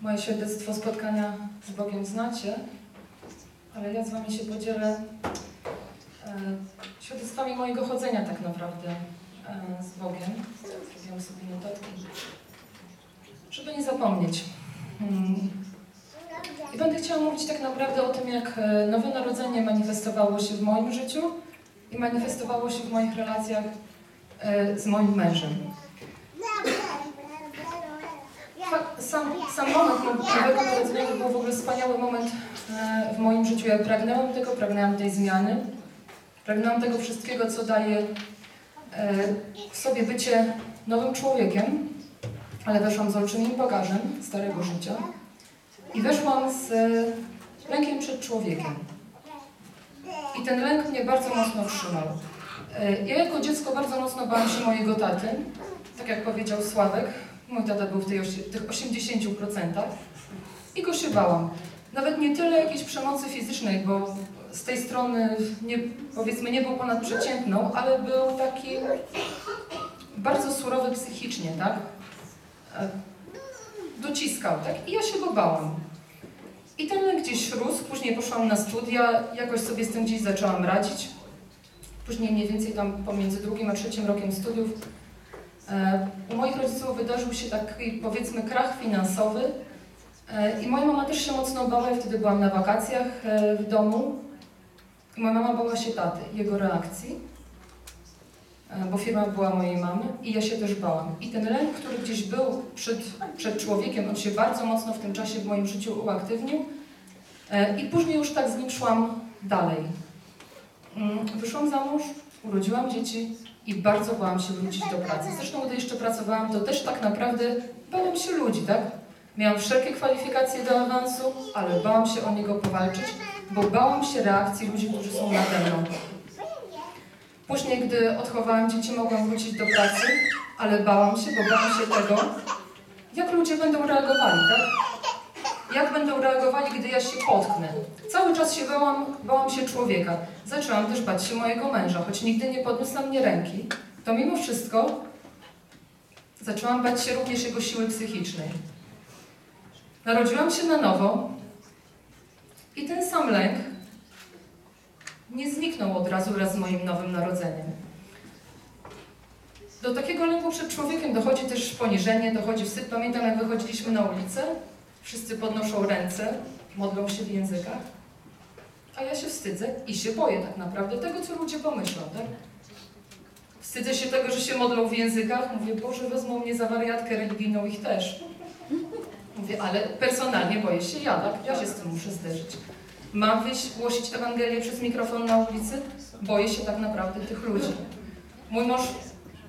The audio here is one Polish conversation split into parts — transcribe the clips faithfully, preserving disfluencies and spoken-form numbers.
Moje świadectwo spotkania z Bogiem znacie, ale ja z wami się podzielę e, świadectwami mojego chodzenia tak naprawdę e, z Bogiem. Zrobiłam sobie notatki, żeby nie zapomnieć. Hmm. I będę chciała mówić tak naprawdę o tym, jak Nowe Narodzenie manifestowało się w moim życiu i manifestowało się w moich relacjach e, z moim mężem. Sam, sam moment Nowego Narodzenia był w ogóle wspaniały moment w moim życiu. Ja pragnęłam tego, pragnęłam tej zmiany. Pragnęłam tego wszystkiego, co daje w sobie bycie nowym człowiekiem, ale weszłam z olbrzymim bagażem starego życia i weszłam z lękiem przed człowiekiem. I ten lęk mnie bardzo mocno trzymał. Ja jako dziecko bardzo mocno bałam się mojego taty, tak jak powiedział Sławek. Mój tata był w tej osie, tych osiemdziesięciu procentach i go się bałam. Nawet nie tyle jakiejś przemocy fizycznej, bo z tej strony nie, powiedzmy nie był ponadprzeciętną, ale był taki bardzo surowy psychicznie, tak? Dociskał, tak? I ja się go bałam. I ten lęk gdzieś rósł, później poszłam na studia, jakoś sobie z tym gdzieś zaczęłam radzić. Później mniej więcej tam pomiędzy drugim a trzecim rokiem studiów u moich rodziców wydarzył się taki, powiedzmy, krach finansowy i moja mama też się mocno bała. Ja wtedy byłam na wakacjach w domu i moja mama bała się taty, jego reakcji, bo firma była mojej mamy i ja się też bałam. I ten lęk, który gdzieś był przed, przed człowiekiem, on się bardzo mocno w tym czasie w moim życiu uaktywnił i później już tak z nim szłam dalej. Wyszłam za mąż, urodziłam dzieci. I bardzo bałam się wrócić do pracy. Zresztą, gdy jeszcze pracowałam, to też tak naprawdę bałam się ludzi, tak? Miałam wszelkie kwalifikacje do awansu, ale bałam się o niego powalczyć, bo bałam się reakcji ludzi, którzy są nade mną. Później, gdy odchowałam dzieci, mogłam wrócić do pracy, ale bałam się, bo bałam się tego, jak ludzie będą reagowali, tak? Jak będą reagowali, gdy ja się potknę. Cały czas się bałam, bałam się człowieka. Zaczęłam też bać się mojego męża, choć nigdy nie podniósł na mnie ręki, to mimo wszystko zaczęłam bać się również jego siły psychicznej. Narodziłam się na nowo i ten sam lęk nie zniknął od razu wraz z moim nowym narodzeniem. Do takiego lęku przed człowiekiem dochodzi też poniżenie, dochodzi wstyd. Pamiętam, jak wychodziliśmy na ulicę, wszyscy podnoszą ręce, modlą się w językach, a ja się wstydzę i się boję tak naprawdę tego, co ludzie pomyślą, tak? Wstydzę się tego, że się modlą w językach, mówię, Boże, wezmą mnie za wariatkę religijną ich też. Mówię, ale personalnie boję się ja, tak? Ja się z tym muszę zderzyć. Mam wyjść, głosić Ewangelię przez mikrofon na ulicy? Boję się tak naprawdę tych ludzi. Mój mąż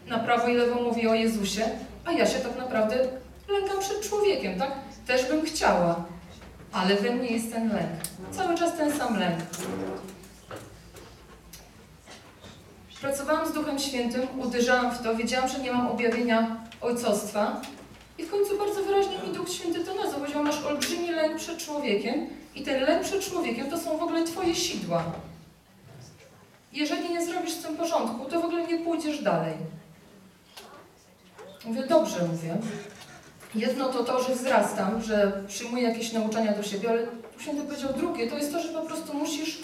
na prawo i lewo mówi o Jezusie, a ja się tak naprawdę lękam przed człowiekiem, tak? Też bym chciała, ale we mnie jest ten lęk. Cały czas ten sam lęk. Pracowałam z Duchem Świętym, uderzałam w to, wiedziałam, że nie mam objawienia ojcostwa i w końcu bardzo wyraźnie mi Duch Święty to nazwał. Powiedział, masz olbrzymi lęk przed człowiekiem i ten lęk przed człowiekiem to są w ogóle twoje sidła. Jeżeli nie zrobisz w tym porządku, to w ogóle nie pójdziesz dalej. Mówię, dobrze, mówię. Jedno to to, że wzrastam, że przyjmuję jakieś nauczania do siebie, ale Duch Święty powiedział drugie, to jest to, że po prostu musisz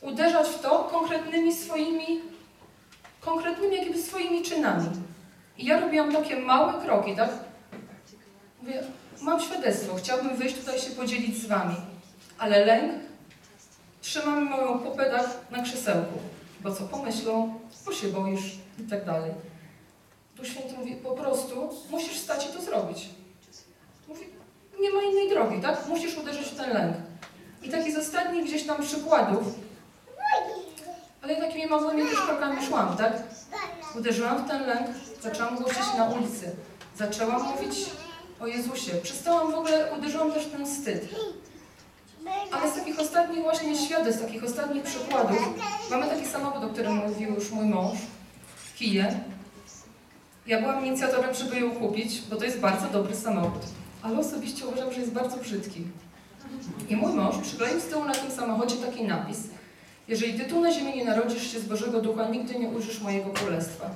uderzać w to konkretnymi swoimi, konkretnymi jakby swoimi czynami. I ja robiłam takie małe kroki, tak? Mówię, mam świadectwo, chciałabym wyjść tutaj się podzielić z wami, ale lęk trzyma mi moją pupę tak na krzesełku, bo co pomyślą, bo się boisz i tak dalej. Duch Święty mówi, po prostu musisz stać i to zrobić. Mówi, nie ma innej drogi, tak? Musisz uderzyć w ten lęk. I takich z ostatnich gdzieś tam przykładów, ale takimi małymi też krokami szłam, tak? Uderzyłam w ten lęk, zaczęłam głosić na ulicy, zaczęłam mówić o Jezusie. Przestałam w ogóle, uderzyłam też w ten wstyd. Ale z takich ostatnich właśnie świadectw, z takich ostatnich przykładów, mamy taki samochód, o którym mówił już mój mąż, Kiję. Ja byłam inicjatorem, żeby ją kupić, bo to jest bardzo dobry samochód, ale osobiście uważam, że jest bardzo brzydki. I mój mąż przykleił z tyłu na tym samochodzie taki napis: jeżeli ty tu na ziemi nie narodzisz się z Bożego Ducha, nigdy nie ujrzysz mojego królestwa.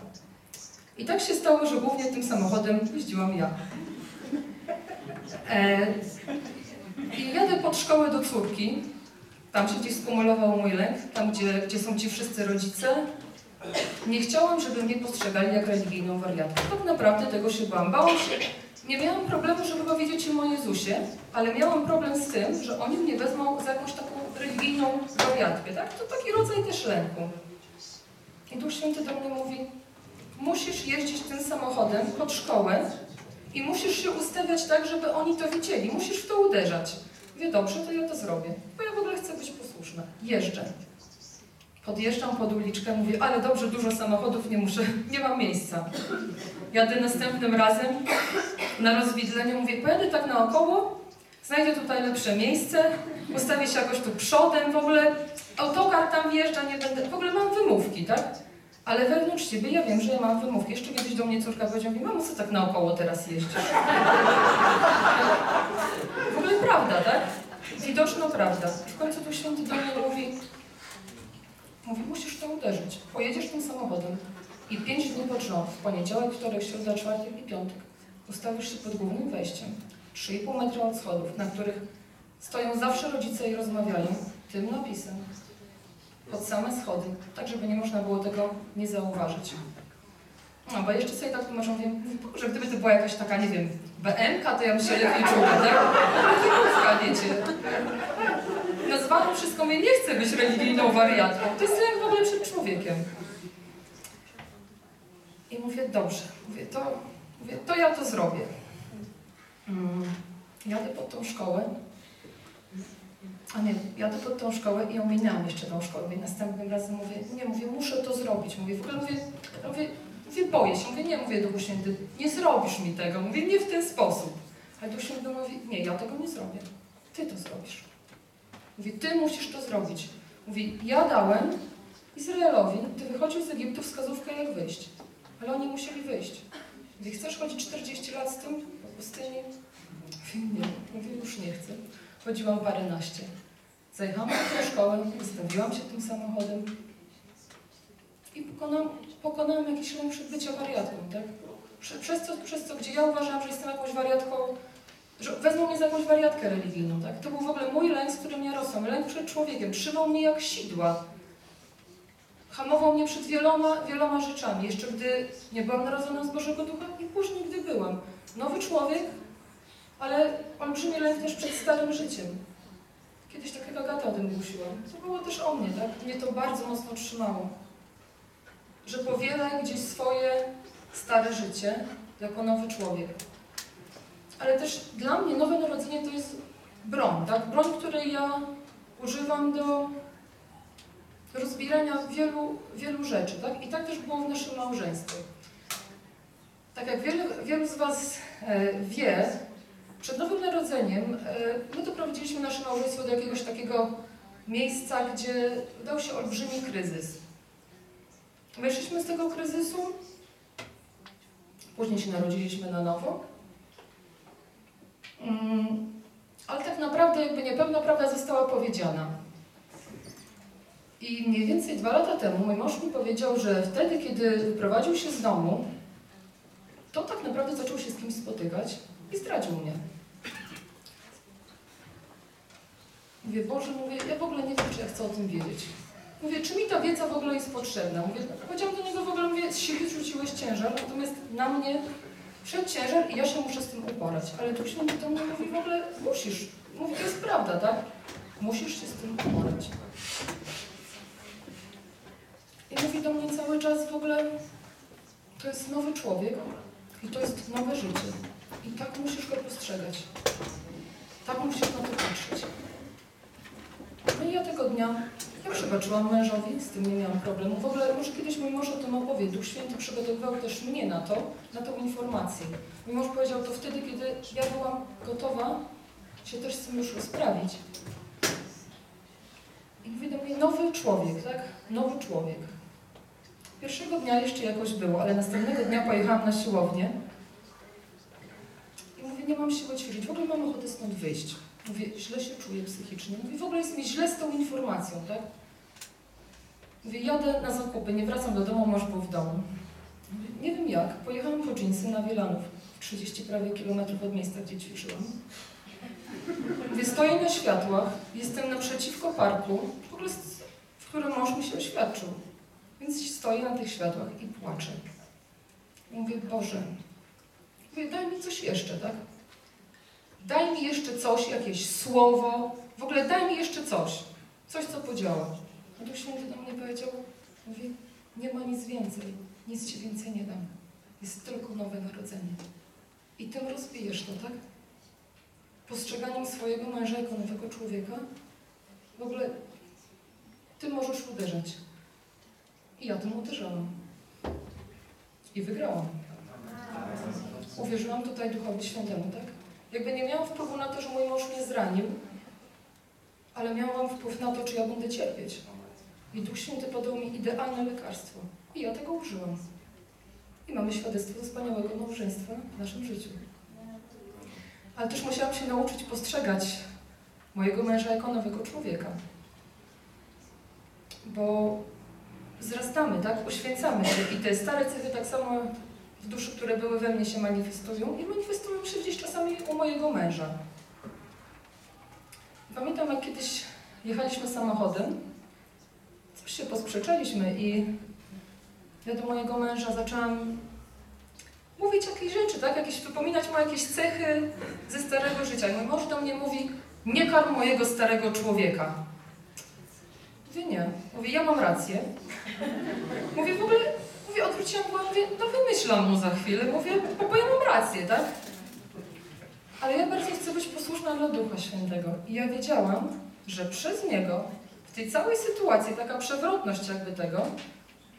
I tak się stało, że głównie tym samochodem jeździłam ja. E, od szkoły do córki, tam się gdzieś skumulował mój lęk, tam gdzie, gdzie są ci wszyscy rodzice. Nie chciałam, żeby mnie postrzegali jak religijną wariatkę. Tak naprawdę tego się bałam. Bałam się. Nie miałam problemu, żeby powiedzieć o mojej Jezusie, ale miałam problem z tym, że oni mnie wezmą za jakąś taką religijną wariatkę, tak? To taki rodzaj też lęku. I Duch Święty do mnie mówi, musisz jeździć tym samochodem pod szkołę i musisz się ustawiać tak, żeby oni to widzieli. Musisz w to uderzać. Mówię, dobrze, to ja to zrobię, bo ja w ogóle chcę być posłuszna. Jeżdżę. Podjeżdżam pod uliczkę, mówię, ale dobrze, dużo samochodów, nie muszę, nie mam miejsca. Jadę następnym razem na rozwidleniu, mówię, pojadę tak naokoło, znajdę tutaj lepsze miejsce, ustawię się jakoś tu przodem, w ogóle autokar tam wjeżdża, nie będę, w ogóle mam wymówki, tak? Ale wewnątrz siebie ja wiem, że ja mam wymówki. Jeszcze kiedyś do mnie córka powiedziała, mówi, mamo, co tak naokoło teraz jeździsz? W ogóle prawda, tak? Widoczna prawda. W końcu tu Święty do mnie mówi, Mówi, musisz to uderzyć. Pojedziesz tym samochodem i pięć dni pod rząd, w poniedziałek, wtorek, środa, czwartek i piątek, ustawisz się pod głównym wejściem, trzy i pół metra od schodów, na których stoją zawsze rodzice i rozmawiają tym napisem. Pod same schody, tak żeby nie można było tego nie zauważyć. No, bo jeszcze sobie tak tłumaczą, wiem, że gdyby to była jakaś taka, nie wiem, B M ka, to ja bym się lepiej czuła, tak? Wymówka, wiecie. Nazwałam wszystko, mnie nie chcę być religijną wariatką. To jest lęk w ogóle przed człowiekiem. I mówię, dobrze, mówię, to, mówię, to ja to zrobię. Mm. Jadę pod tą szkołę. A nie, jadę pod tą szkołę i ominęłam jeszcze tą szkołę. I następnym razem mówię, nie, mówię, muszę to zrobić. Mówię, w ogóle mówię, mówię, mówię boję się. Mówię, nie, mówię, Duchu Święty, nie zrobisz mi tego. Mówię, nie w ten sposób. Ale Duch Święty mówi, nie, ja tego nie zrobię. Ty to zrobisz. Mówi, ty musisz to zrobić. Mówi, ja dałem Izraelowi, gdy wychodził z Egiptu, wskazówkę jak wyjść. Ale oni musieli wyjść. Mówi, chcesz chodzić czterdzieści lat z tym po pustyni? Mówi, nie. Mówi, już nie chcę. Chodziłam paręnaście. Zajechałam do szkoły, ustawiłam się tym samochodem i pokonałam, pokonałam jakiś lęk przed bycia wariatką, tak? Prze, przez, to, przez to, gdzie ja uważałam, że jestem jakąś wariatką, że wezmą mnie za jakąś wariatkę religijną, tak? To był w ogóle mój lęk, z którym ja rosłam. Lęk przed człowiekiem. Trzymał mnie jak sidła. Hamował mnie przed wieloma, wieloma rzeczami. Jeszcze gdy nie byłam narodzona z Bożego Ducha i później, gdy byłam. Nowy człowiek, ale olbrzymi lęk też przed starym życiem. Kiedyś takiego Agata o tym głosiłam. To było też o mnie, tak? Mnie to bardzo mocno trzymało. Że powielaj gdzieś swoje stare życie jako nowy człowiek. Ale też dla mnie nowe narodzenie to jest broń, tak? Broń, której ja używam do rozbierania wielu, wielu rzeczy, tak? I tak też było w naszym małżeństwie. Tak jak wielu, wielu z Was wie, przed Nowym Narodzeniem my doprowadziliśmy nasze małżeństwo do jakiegoś takiego miejsca, gdzie dał się olbrzymi kryzys. Wyszliśmy z tego kryzysu, później się narodziliśmy na nowo. Mm, ale tak naprawdę jakby niepełna prawda została powiedziana. I mniej więcej dwa lata temu mój mąż mi powiedział, że wtedy, kiedy wyprowadził się z domu, to tak naprawdę zaczął się z kimś spotykać i zdradził mnie. Mówię, Boże, mówię, ja w ogóle nie wiem, czy ja chcę o tym wiedzieć. Mówię, czy mi ta wiedza w ogóle jest potrzebna? Mówię, powiedziałam do niego w ogóle, mówię, z siebie zrzuciłeś ciężar, natomiast na mnie wszedł ciężar i ja się muszę z tym uporać. Ale Duch Święty do mnie mówi, w ogóle musisz. Mówi, to jest prawda, tak? Musisz się z tym uporać. I mówi do mnie cały czas w ogóle, to jest nowy człowiek i to jest nowe życie. I tak musisz go postrzegać. Tak musisz na to patrzeć. No i ja tego dnia, ja przebaczyłam mężowi, z tym nie miałam problemu. W ogóle może kiedyś mój mąż o tym opowie. Duch Święty przygotowywał też mnie na to, na tą informację. Mój mąż powiedział to wtedy, kiedy ja byłam gotowa się też z tym już rozprawić. I mówi do mnie, nowy człowiek, tak? Nowy człowiek. Pierwszego dnia jeszcze jakoś było, ale następnego dnia pojechałam na siłownię. I mówię, nie mam siły ćwiczyć, w ogóle mam ochotę stąd wyjść. Mówię, źle się czuję psychicznie. Mówię, w ogóle jest mi źle z tą informacją, tak? Mówię, jadę na zakupy, nie wracam do domu, mąż był w domu. Mówię, nie wiem jak, pojechałam po dżinsy na Wielanów, trzydzieści prawie kilometrów od miejsca, gdzie ćwiczyłam. Gdy stoję na światłach, jestem naprzeciwko parku, w którym mąż mi się oświadczył. Więc stoję na tych światłach i płaczę. I mówię, Boże, mówię, daj mi coś jeszcze, tak? Daj mi jeszcze coś, jakieś słowo, w ogóle daj mi jeszcze coś, coś, co podziała. No to święty do mnie powiedział, mówi, nie ma nic więcej, nic ci więcej nie dam. Jest tylko nowe narodzenie. I tym rozbijesz to, tak? Postrzeganiem swojego męża jako nowego człowieka, w ogóle ty możesz uderzać. I ja tym uderzałam. I wygrałam. Uwierzyłam tutaj Duchowi Świętemu, tak? Jakby nie miałam wpływu na to, że mój mąż mnie zranił, ale miałam wpływ na to, czy ja będę cierpieć. I Duch Święty podał mi idealne lekarstwo. I ja tego użyłam. I mamy świadectwo wspaniałego małżeństwa w naszym życiu. Ale też musiałam się nauczyć postrzegać mojego męża jako nowego człowieka. Bo wzrastamy, tak? Oświęcamy się. I te stare cechy tak samo w duszy, które były we mnie, się manifestują. I manifestują się gdzieś czasami u mojego męża. Pamiętam, jak kiedyś jechaliśmy samochodem, coś się posprzeczaliśmy i ja do mojego męża zaczęłam mówić jakieś rzeczy, tak? Jakieś, wypominać mu jakieś cechy ze starego życia. I mój mąż do mnie mówi, nie karm mojego starego człowieka. Mówię, nie. Mówię, ja mam rację. Mówię, w ogóle, mówię, odwróciłam głowę, mówię, no wymyślam mu za chwilę. Mówię, bo ja mam rację, tak? Ale ja bardzo chcę być posłuszna dla Ducha Świętego. I ja wiedziałam, że przez niego, w tej całej sytuacji, taka przewrotność jakby tego,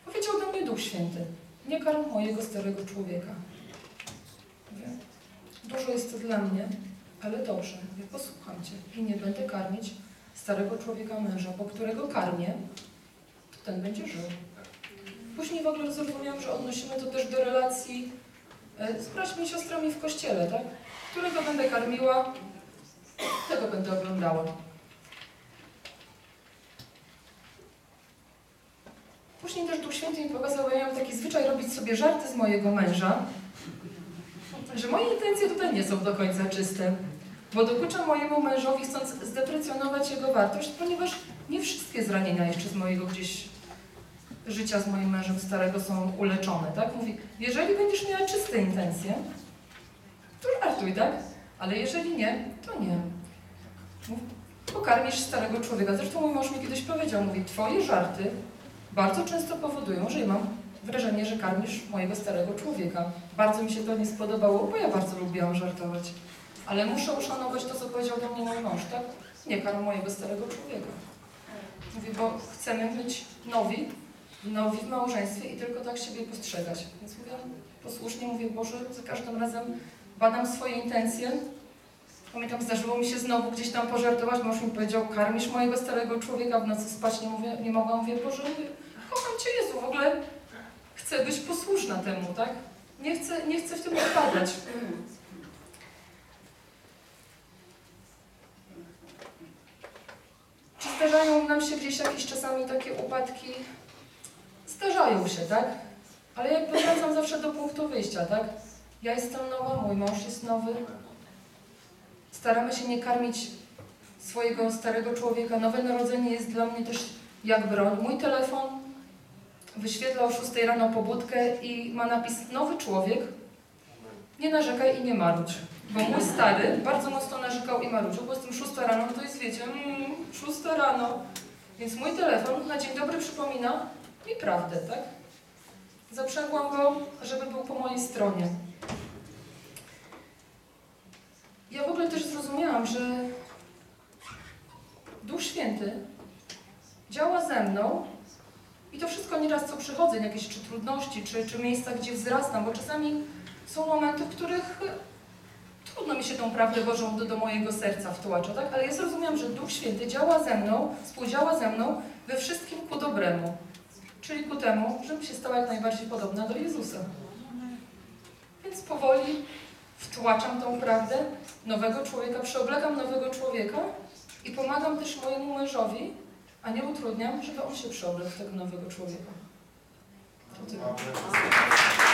powiedział do mnie Duch Święty, nie karm mojego starego człowieka. Mówię, dużo jest to dla mnie, ale dobrze, mówię, posłucham Cię i nie będę karmić starego człowieka męża, bo którego karmię, to ten będzie żył. Później w ogóle zrozumiałam, że odnosimy to też do relacji z braćmi i siostrami w kościele, tak? Którego będę karmiła, tego będę oglądała. Później też Duch Święty mi pokazał, że ja miałam taki zwyczaj robić sobie żarty z mojego męża, że moje intencje tutaj nie są do końca czyste, bo dokuczam mojemu mężowi, chcąc zdeprecjonować jego wartość, ponieważ nie wszystkie zranienia jeszcze z mojego gdzieś życia z moim mężem starego są uleczone, tak? Mówi, jeżeli będziesz miała czyste intencje, to żartuj, tak? Ale jeżeli nie, to nie. Mówi, pokarmisz starego człowieka. Zresztą mój mąż mi kiedyś powiedział, mówi, twoje żarty bardzo często powodują, że ja mam wrażenie, że karmisz mojego starego człowieka. Bardzo mi się to nie spodobało, bo ja bardzo lubiłam żartować. Ale muszę uszanować to, co powiedział do mnie mój mąż, tak? Nie karm mojego starego człowieka. Mówi, bo chcemy być nowi, nowi w małżeństwie i tylko tak siebie postrzegać. Więc mówię, posłusznie mówię, Boże, za każdym razem badam swoje intencje. Pamiętam, zdarzyło mi się znowu gdzieś tam pożartować, mąż mi powiedział, karmisz mojego starego człowieka, w nocy spać nie, mówię, nie mogłam, mówię, Boże, mówię, kocham Cię, Jezu, w ogóle chcę być posłuszna temu, tak? Nie chcę, nie chcę w tym odpadać. Czy zdarzają nam się gdzieś jakieś czasami takie upadki? Zdarzają się, tak? Ale jakby wracam zawsze do punktu wyjścia, tak? Ja jestem nowa, mój mąż jest nowy. Staramy się nie karmić swojego starego człowieka. Nowe narodzenie jest dla mnie też jak broń. Mój telefon wyświetla o szóstej rano pobudkę i ma napis nowy człowiek, nie narzekaj i nie marudź. Bo mój stary bardzo mocno narzekał i marudził, bo z tym szósta rano to jest, wiecie, mm, szósta rano. Więc mój telefon na dzień dobry przypomina mi prawdę, tak? Zaprzęgłam go, żeby był po mojej stronie. Ja w ogóle też zrozumiałam, że Duch Święty działa ze mną i to wszystko nieraz co przychodzą, jakieś czy trudności, czy, czy miejsca, gdzie wzrastam, bo czasami są momenty, w których trudno mi się tą prawdę Bożą do, do mojego serca wtłacza, tak? Ale ja zrozumiałam, że Duch Święty działa ze mną, współdziała ze mną we wszystkim ku dobremu, czyli ku temu, żebym się stała jak najbardziej podobna do Jezusa. Więc powoli wtłaczam tą prawdę nowego człowieka, przeoblekam nowego człowieka i pomagam też mojemu mężowi, a nie utrudniam, żeby on się przeoblekł tego nowego człowieka. To tyle.